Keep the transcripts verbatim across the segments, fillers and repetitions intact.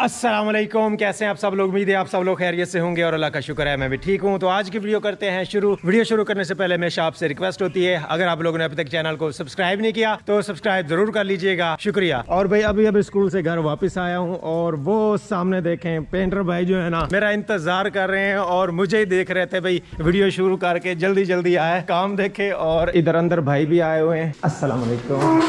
अस्सलाम वालेकुम, कैसे हैं आप सब लोग। उम्मीद है आप सब लोग खैरियत से होंगे और अल्लाह का शुक्र है मैं भी ठीक हूं। तो आज की वीडियो करते हैं शुरू। वीडियो शुरू करने से पहले हमेशा आपसे रिक्वेस्ट होती है, अगर आप लोगों ने अभी तक चैनल को सब्सक्राइब नहीं किया तो सब्सक्राइब जरूर कर लीजिएगा, शुक्रिया। और भाई अभी अभी स्कूल से घर वापस आया हूँ और वो सामने देखें पेंटर भाई जो है ना मेरा इंतजार कर रहे हैं और मुझे ही देख रहे थे। भाई वीडियो शुरू करके जल्दी जल्दी आए, काम देखे। और इधर अंदर भाई भी आए हुए हैं। अस्सलाम वालेकुम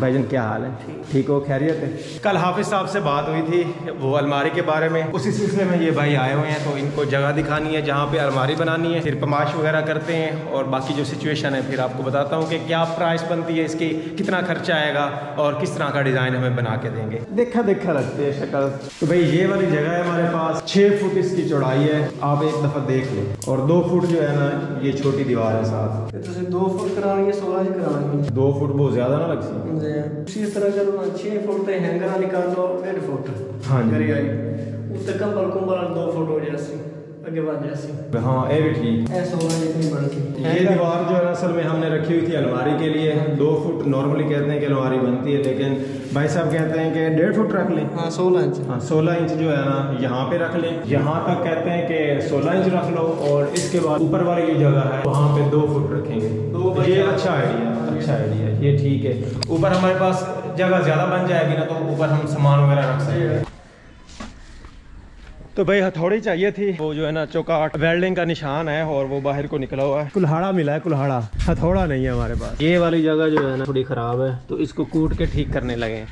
भाईजन, क्या हाल है? ठीक हो, खैरियत है? कल हाफिज साहब से बात हुई थी वो अलमारी के बारे में, उसी सिलसिले में ये भाई आए हुए हैं। तो इनको जगह दिखानी है जहाँ पे अलमारी बनानी है, फिर पमाश वगैरह करते हैं और बाकी जो सिचुएशन है फिर आपको बताता हूँ कि क्या प्राइस बनती है इसकी, कितना खर्चा आएगा और किस तरह का डिज़ाइन हमें बना के देंगे। देखा देखा लगती है शक्ल। तो भाई ये वाली जगह है हमारे पास, छः फुट इसकी चौड़ाई है, आप एक दफ़ा देख लें। और दो फुट जो है ना ये छोटी दीवार है साथ। दो फुट करानी है, सोलह करानी है। दो फुट बहुत ज़्यादा ना लग सकती उसी तरह का छः फुट से हैंगर निकाल लो, डेढ़ फुट हाँ करी आई उससे कंबल कुंबल दो फुट हो जैसी आगे बात जैसी हाँ ये भी ठीक ऐसा होना जितनी बढ़ती। ये दीवार जो है असल में हमने रखी हुई थी अलमारी के लिए। दो फुट नॉर्मली कहते हैं कि अलमारी बनती है, लेकिन भाई साहब कहते हैं कि डेढ़ फुट रख लें। हाँ सोलह इंच हाँ सोलह इंच जो है ना यहाँ पे रख लें, यहाँ तक कहते हैं कि सोलह इंच रख लो। और इसके बाद ऊपर वाली जो जगह है वहाँ पे दो फुट रखेंगे। तो ये अच्छा आइडिया अच्छा आइडिया ये ठीक है। ऊपर हमारे पास जगह ज़्यादा बन जाएगी ना तो ऊपर हम सामान वगैरह रख सकते हैं। तो भाई हथौड़ी चाहिए थी, वो जो है ना चौकाट वेल्डिंग का निशान है और वो बाहर को निकला हुआ है। कुल्हाड़ा मिला है, कुल्हाड़ा, हथौड़ा नहीं है हमारे पास। ये वाली जगह जो है ना थोड़ी खराब है तो इसको कूट के ठीक करने लगे।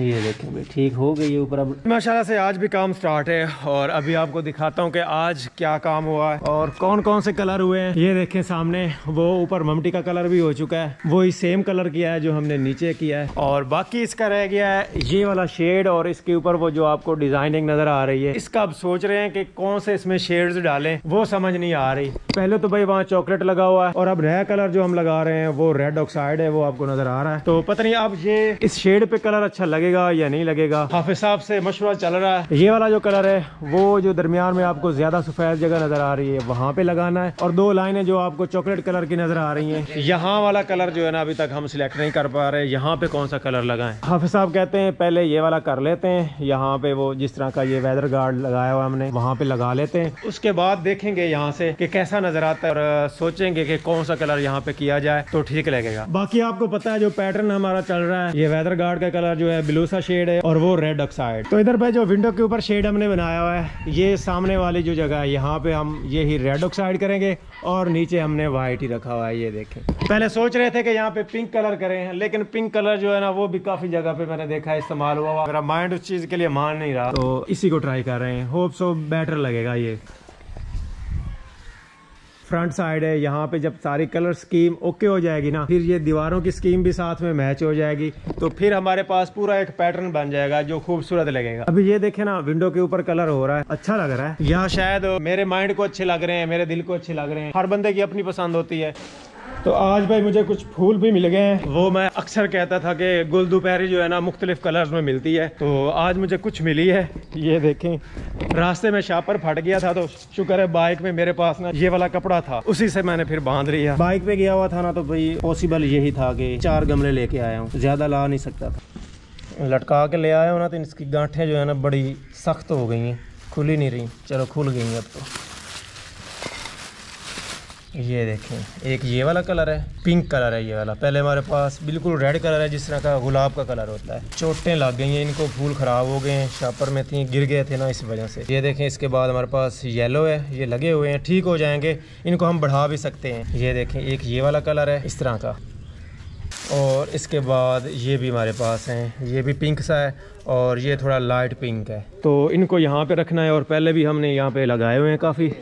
ये देखें भाई ठीक हो गई है ऊपर अब माशाल्लाह से। आज भी काम स्टार्ट है और अभी आपको दिखाता हूँ कि आज क्या काम हुआ है और कौन कौन से कलर हुए हैं। ये देखें सामने वो ऊपर ममटी का कलर भी हो चुका है, वही सेम कलर किया है जो हमने नीचे किया है। और बाकी इसका रह गया है ये वाला शेड और इसके ऊपर वो जो आपको डिजाइनिंग नजर आ रही है, इसका अब सोच रहे हैं कि कौन से इसमें शेड डालें, वो समझ नहीं आ रही। पहले तो भाई वहाँ चॉकलेट लगा हुआ है और अब नया कलर जो हम लगा रहे हैं वो रेड ऑक्साइड है, वो आपको नजर आ रहा है। तो पता नहीं अब ये इस शेड पे कलर अच्छा लगेगा या नहीं लगेगा, हाफिज साहब से मशवरा चल रहा है। ये वाला जो कलर है वो जो दरमियान में आपको ज्यादा सफेद जगह नजर आ रही है वहाँ पे लगाना है और दो लाइनें जो आपको चॉकलेट कलर की नजर आ रही हैं, यहाँ वाला कलर जो है ना अभी तक हम सिलेक्ट नहीं कर पा रहे यहाँ पे कौन सा कलर लगाएं। हाफिज साहब कहते हैं पहले ये वाला कर लेते हैं, यहाँ पे वो जिस तरह का ये वेदर गार्ड लगाया हुआ हमने वहाँ पे लगा लेते हैं, उसके बाद देखेंगे यहाँ से कि कैसा नजर आता है और सोचेंगे कि कौन सा कलर यहाँ पे किया जाए तो ठीक लगेगा। बाकी आपको पता है जो पैटर्न हमारा चल रहा है, ये वेदर गार्ड का कलर जो है ब्लू सा शेड है और वो रेड ऑक्साइड। तो इधर पे जो विंडो के ऊपर शेड हमने बनाया हुआ है, ये सामने वाली जो जगह है यहाँ पे हम ये ही रेड ऑक्साइड करेंगे और नीचे हमने वाइट ही रखा हुआ है। ये देखें पहले सोच रहे थे कि यहाँ पे पिंक कलर करें, लेकिन पिंक कलर जो है ना वो भी काफी जगह पे मैंने देखा है इस्तेमाल हुआ हुआ, मेरा माइंड उस चीज के लिए मान नहीं रहा तो इसी को ट्राई कर रहे हैं, होप सो बेटर लगेगा। ये फ्रंट साइड है, यहाँ पे जब सारी कलर स्कीम ओके हो जाएगी ना फिर ये दीवारों की स्कीम भी साथ में मैच हो जाएगी तो फिर हमारे पास पूरा एक पैटर्न बन जाएगा जो खूबसूरत लगेगा। अभी ये देखे ना विंडो के ऊपर कलर हो रहा है, अच्छा लग रहा है। यहाँ शायद मेरे माइंड को अच्छे लग रहे हैं, मेरे दिल को अच्छे लग रहे हैं, हर बंदे की अपनी पसंद होती है। तो आज भाई मुझे कुछ फूल भी मिल गए हैं, वो मैं अक्सर कहता था कि गुल दोपहरी जो है ना मुख्तलिफ कलर्स में मिलती है तो आज मुझे कुछ मिली है। ये देखें रास्ते में शापर फट गया था तो शुक्र है बाइक में मेरे पास ना ये वाला कपड़ा था, उसी से मैंने फिर बांध लिया। बाइक पे गया हुआ था ना तो भाई पॉसिबल यही था कि चार गमले लेके आया हूँ, ज़्यादा ला नहीं सकता था। लटका के ले आया हूँ ना तो इसकी गांठें जो है ना बड़ी सख्त हो गई हैं, खुल ही नहीं रही। चलो खुल गई हैं अब तो। ये देखें एक ये वाला कलर है, पिंक कलर है ये वाला, पहले हमारे पास बिल्कुल रेड कलर है जिस तरह का गुलाब का कलर होता है। चोटें लग गई हैं इनको, फूल ख़राब हो गए हैं, शापर में थी गिर गए थे ना इस वजह से। ये देखें इसके बाद हमारे पास येलो है, ये लगे हुए हैं, ठीक हो जाएंगे, इनको हम बढ़ा भी सकते हैं। ये देखें एक ये वाला कलर है इस तरह का और इसके बाद ये भी हमारे पास हैं, ये भी पिंक सा है और ये थोड़ा लाइट पिंक है तो इनको यहाँ पर रखना है और पहले भी हमने यहाँ पर लगाए हुए हैं काफ़ी।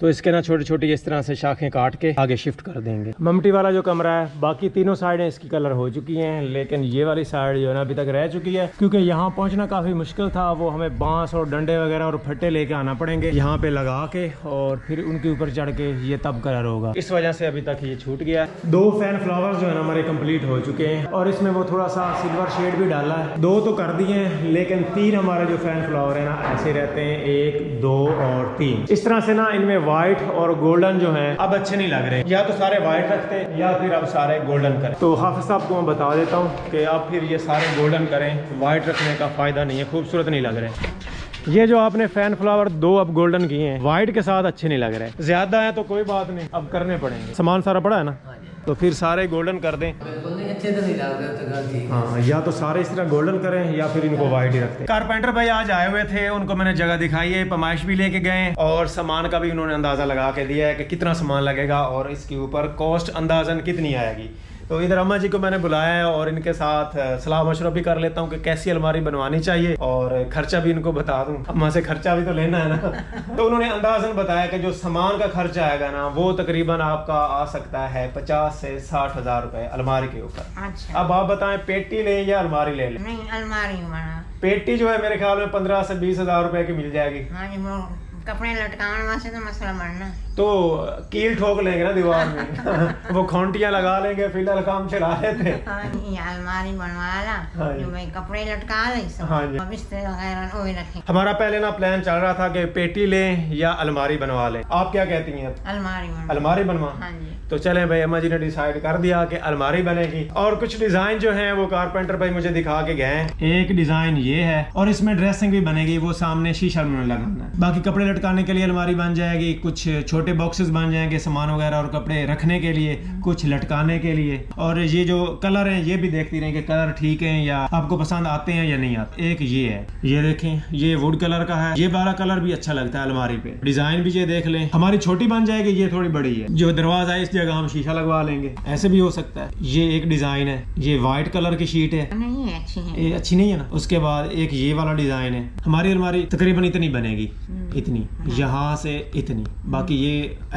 तो इसके ना छोटी छोटी इस तरह से शाखें काट के आगे शिफ्ट कर देंगे। ममटी वाला जो कमरा है बाकी तीनों साइडें इसकी कलर हो चुकी हैं, लेकिन ये वाली साइड जो है ना अभी तक रह चुकी है क्योंकि यहाँ पहुँचना काफ़ी मुश्किल था, वो हमें बांस और डंडे वगैरह और फट्टे लेके आना पड़ेंगे यहाँ पे लगा के और फिर उनके ऊपर चढ़ के ये तब कलर होगा, इस वजह से अभी तक ये छूट गया। दो फैन फ्लावर्स जो है ना हमारे कम्प्लीट हो चुके हैं और इसमें वो थोड़ा सा सिल्वर शेड भी डाला है, दो तो कर दिए हैं लेकिन तीन हमारे जो फैन फ्लावर है ना ऐसे रहते हैं, एक दो और तीन। इस तरह से ना इनमें व्हाइट और गोल्डन जो हैं अब अच्छे नहीं लग रहे, या तो सारे व्हाइट रखते या फिर अब सारे गोल्डन करें। तो हाफिज साहब को मैं बता देता हूँ कि आप फिर ये सारे गोल्डन करें, व्हाइट रखने का फ़ायदा नहीं है, खूबसूरत नहीं लग रहे। ये जो आपने फैन फ्लावर दो अब गोल्डन किए हैं व्हाइट के साथ अच्छे नहीं लग रहे, ज्यादा है तो कोई बात नहीं, अब करने पड़ेंगे। सामान सारा पड़ा है ना, तो फिर सारे गोल्डन कर दें। अच्छे तो नहीं लग रहे तो हाँ, या तो सारे इस तरह गोल्डन करें या फिर इनको व्हाइट ही रखते। कारपेंटर भाई आज आए हुए थे, उनको मैंने जगह दिखाई है, पैमाइश भी लेके गए और सामान का भी उन्होंने अंदाजा लगा के दिया है कि कितना सामान लगेगा और इसके ऊपर कॉस्ट अंदाजन कितनी आएगी। तो इधर अम्मा जी को मैंने बुलाया है और इनके साथ सलाह मशवरा भी कर लेता हूँ कि कैसी अलमारी बनवानी चाहिए और खर्चा भी इनको बता दूँ। अम्मा से खर्चा भी तो लेना है ना। तो उन्होंने अंदाजन बताया कि जो सामान का खर्चा आएगा ना वो तकरीबन आपका आ सकता है पचास से साठ हजार रुपए अलमारी के ऊपर। अच्छा। अब आप बताएं पेटी लें या अलमारी ले लें? नहीं, अलमारी बना। पेटी जो है मेरे ख्याल में पंद्रह से बीस हजार रुपए की मिल जाएगी। कपड़े लटकाने वाले तो मसला बनना, तो कील ठोक लेंगे ना दीवार में। वो खोंटियां लगा लेंगे, फिलहाल काम चला लेते। अलमारी बनवा ला जो मैं कपड़े लटका ले। हाँ जी। अब इस तरह वही रखें। हमारा पहले ना प्लान चल रहा था कि पेटी लें या अलमारी बनवा लें, आप क्या कहती हैं? अलमारी अलमारी बनवा। हाँ जी। तो चले भाई, अम्मा जी ने डिसाइड कर दिया कि अलमारी बनेगी। और कुछ डिजाइन जो है वो कारपेंटर भाई मुझे दिखा के गए। एक डिजाइन ये है और इसमें ड्रेसिंग भी बनेगी, वो सामने शीशा में लगाना है। बाकी कपड़े लटकाने के लिए अलमारी बन जाएगी, कुछ छोटे बॉक्सेस बन जाएंगे सामान वगैरह और कपड़े रखने के लिए, कुछ लटकाने के लिए। और ये जो कलर है ये भी देखती रहे कि कलर ठीक है या आपको पसंद आते हैं या नहीं आते। एक ये है, ये देखें, ये वुड कलर का है, ये वाला कलर भी अच्छा लगता है अलमारी पे। डिजाइन भी ये देख लें, हमारी छोटी बन जाएगी, ये थोड़ी बड़ी है। जो दरवाजा है जगह हम शीशा लगवा लेंगे, ऐसे भी हो सकता है। ये एक डिजाइन है, ये व्हाइट कलर की शीट है, नहीं अच्छी है, ये अच्छी नहीं है ना। उसके बाद एक ये वाला डिजाइन है। हमारी अलमारी तकरीबन इतनी बनेगी, इतनी यहाँ से इतनी, बाकी ये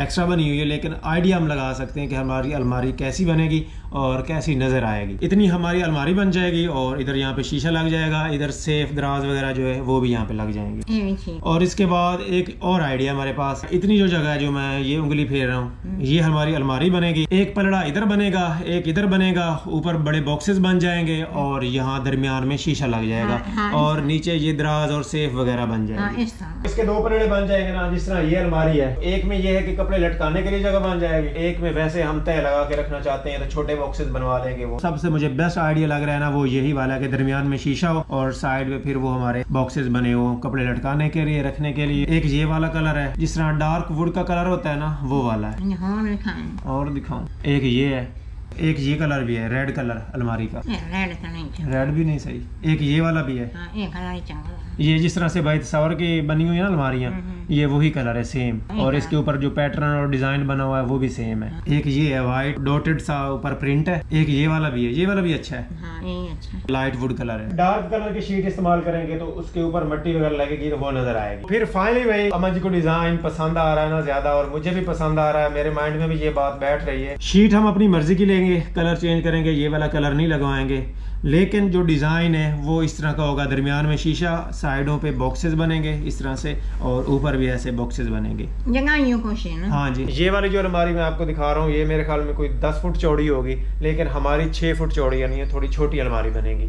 एक्स्ट्रा बनी हुई है, लेकिन आइडिया हम लगा सकते हैं कि हमारी अलमारी कैसी बनेगी और कैसी नजर आएगी। इतनी हमारी अलमारी बन जाएगी और इधर यहाँ पे शीशा लग जाएगा, इधर सेफ दराज वगैरह जो है वो भी यहाँ पे लग जाएंगे। और इसके बाद एक और आइडिया हमारे पास, इतनी जो जगह है जो मैं ये उंगली फेर रहा हूँ, ये हमारी अलमारी बनेगी। एक पलड़ा इधर बनेगा, एक इधर बनेगा, ऊपर बड़े बॉक्सेस बन जाएंगे और यहाँ दरमियान में शीशा लग जाएगा और नीचे ये दराज और सेफ वगैरह बन जाएगा। इसके दो पलड़े बन जाएंगे ना, जिस तरह ये अलमारी है, एक में ये है कि कपड़े लटकाने के लिए जगह बन जाएगी, एक में वैसे हम तय लगा के रखना चाहते हैं तो छोटे बॉक्सेस बनवा लेंगे। वो सबसे मुझे बेस्ट आइडिया लग रहा है ना वो यही वाला के दरमियान में शीशा हो और साइड में फिर वो हमारे बॉक्सेस बने हो कपड़े लटकाने के लिए, रखने के लिए। एक ये वाला कलर है, जिस तरह डार्क वुड का कलर होता है ना वो वाला है। और दिखाऊं, एक ये है, एक ये कलर भी है, रेड कलर अलमारी का। रेड तो नहीं, रेड भी नहीं सही, एक ये वाला भी है। हाँ, एक ये जिस तरह से भाई तस्वर की बनी हुई है ना अलमारियाँ, ये वही कलर है सेम, और इसके ऊपर जो पैटर्न और डिजाइन बना हुआ है वो भी सेम है। एक ये है व्हाइट डॉटेड सा ऊपर प्रिंट है, एक ये वाला भी है, ये वाला भी अच्छा है। हाँ, ये अच्छा है, लाइट वुड कलर है। डार्क कलर की शीट इस्तेमाल करेंगे तो उसके ऊपर मट्टी वगैरह लगेगी तो वो नजर आएगी। फिर फाइनली भाई अम्मा जी को डिजाइन पसंद आ रहा है ना ज्यादा, और मुझे भी पसंद आ रहा है, मेरे माइंड में भी ये बात बैठ रही है। शीट हम अपनी मर्जी की लेंगे, कलर चेंज करेंगे, ये वाला कलर नहीं लगवाएंगे, लेकिन जो डिज़ाइन है वो इस तरह का होगा, दरमियान में शीशा, साइडों पे बॉक्सेस बनेंगे इस तरह से और ऊपर भी ऐसे बॉक्सेस बनेंगे। हाँ जी। ये वाली जो अलमारी मैं आपको दिखा रहा हूँ ये मेरे ख्याल में कोई दस फुट चौड़ी होगी, लेकिन हमारी छह फुट चौड़ी यानी ये थोड़ी छोटी अलमारी बनेगी।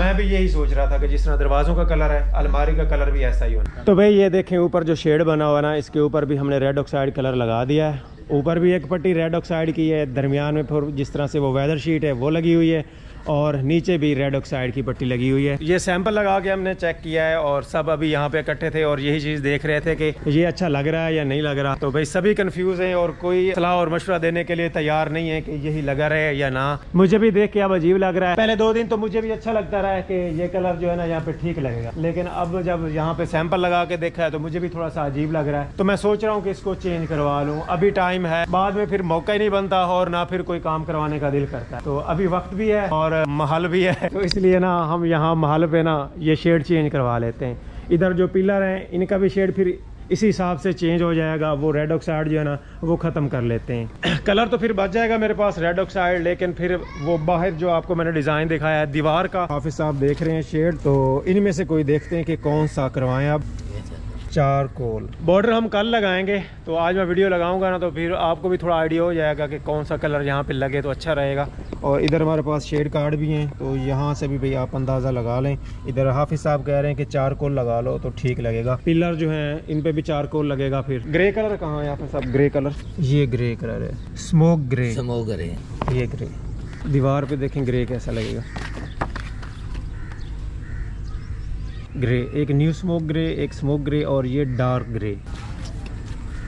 मैं भी यही सोच रहा था कि जिस तरह दरवाजों का कलर है अलमारी का कलर भी ऐसा ही होना। तो भाई ये देखें ऊपर जो शेड बना हुआ ना इसके ऊपर भी हमने रेड ऑक्साइड कलर लगा दिया है, ऊपर भी एक पट्टी रेड ऑक्साइड की है, दरमियान में फिर जिस तरह से वो वेदर शीट है वो लगी हुई है और नीचे भी रेड ऑक्साइड की पट्टी लगी हुई है। ये सैंपल लगा के हमने चेक किया है और सब अभी यहाँ पे इकट्ठे थे और यही चीज़ देख रहे थे कि ये अच्छा लग रहा है या नहीं लग रहा। तो भाई सभी कंफ्यूज हैं और कोई सलाह और मशवरा देने के लिए तैयार नहीं है कि यही लगा रहे या ना। मुझे भी देख के अब अजीब लग रहा है, पहले दो दिन तो मुझे भी अच्छा लगता रहा है कि ये कलर जो है ना यहाँ पे ठीक लगेगा, लेकिन अब जब यहाँ पे सैंपल लगा के देखा है तो मुझे भी थोड़ा सा अजीब लग रहा है। तो मैं सोच रहा हूँ कि इसको चेंज करवा लूँ, अभी टाइम है, बाद में फिर मौका ही नहीं बनता और ना फिर कोई काम करवाने का दिल करता है। तो अभी वक्त भी है और महल भी है, तो इसलिए ना हम यहाँ महल पे ना ये शेड चेंज करवा लेते हैं। इधर जो पिलर हैं इनका भी शेड फिर इसी हिसाब से चेंज हो जाएगा, वो रेड ऑक्साइड जो है ना वो ख़त्म कर लेते हैं। कलर तो फिर बच जाएगा मेरे पास रेड ऑक्साइड, लेकिन फिर वो बाहर जो आपको मैंने डिज़ाइन दिखाया है दीवार का, हाफिज साहब देख रहे हैं शेड, तो इनमें से कोई देखते हैं कि कौन सा करवाएं आप। चारकोल। बॉर्डर हम कल लगाएंगे, तो आज मैं वीडियो लगाऊंगा ना, तो फिर आपको भी थोड़ा आइडिया हो जाएगा कि कौन सा कलर यहाँ पे लगे तो अच्छा रहेगा। और इधर हमारे पास शेड कार्ड भी हैं, तो यहाँ से भी भाई आप अंदाज़ा लगा लें। इधर हाफिज साहब कह रहे हैं कि चारकोल लगा लो तो ठीक लगेगा। पिलर जो हैं इन पर भी चारकोल लगेगा। फिर ग्रे कलर कहाँ है हाफिज साहब? ग्रे कलर, ये ग्रे कलर है, स्मोक ग्रे। स्मोक ग्रे, ये ग्रे। दीवार पर देखें ग्रे कैसा लगेगा, ग्रे। एक न्यू स्मोक ग्रे, एक स्मोक ग्रे, और ये डार्क ग्रे।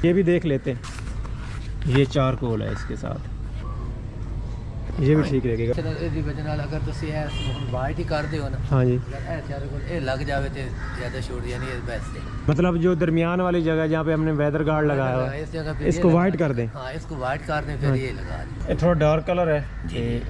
ये भी देख लेते हैं, ये चारकोल है इसके साथ, ये भी ठीक लगेगा। अगर तो है वाइट ही कर दो ना। हाँ जी, ए लग जावे तो ज्यादा छोड़ दिया नहीं, बेस्ट है। मतलब जो दरमियान वाली जगह जहाँ पे हमने वेदर गार्ड लगाया हुआ है, इस जगह पे इसको वाइट कर दें। हाँ, इसको वाइट कर दें, फिर ये लगा दें। ये थोड़ा डार्क कलर है,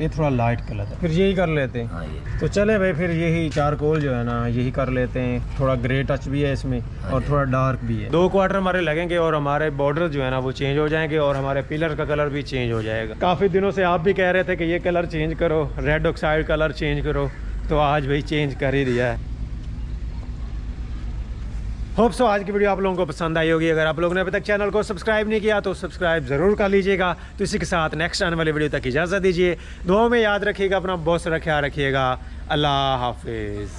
ये थोड़ा लाइट कलर है, फिर यही कर लेते हैं। तो चले भाई, फिर यही चारकोल जो है ना यही कर लेते हैं। थोड़ा ग्रे टच भी है इसमें और थोड़ा डार्क भी है। दो क्वार्टर हमारे लगेंगे और हमारे बॉर्डर जो है ना वो चेंज हो जाएंगे और हमारे पिलर का कलर भी चेंज हो जाएगा। काफी दिनों से आप भी कह रहे थे कि ये कलर चेंज करो, रेड ऑक्साइड कलर चेंज करो, तो आज भाई चेंज कर ही दिया है। होप सो आज की वीडियो आप लोगों को पसंद आई होगी। अगर आप लोगों ने अभी तक चैनल को सब्सक्राइब नहीं किया तो सब्सक्राइब जरूर कर लीजिएगा। तो इसी के साथ नेक्स्ट आने वाली वीडियो तक इजाज़त दीजिए। दुआओं में याद रखिएगा, अपना बहुत सारा ख्याल रखिएगा। अल्लाह हाफिज़।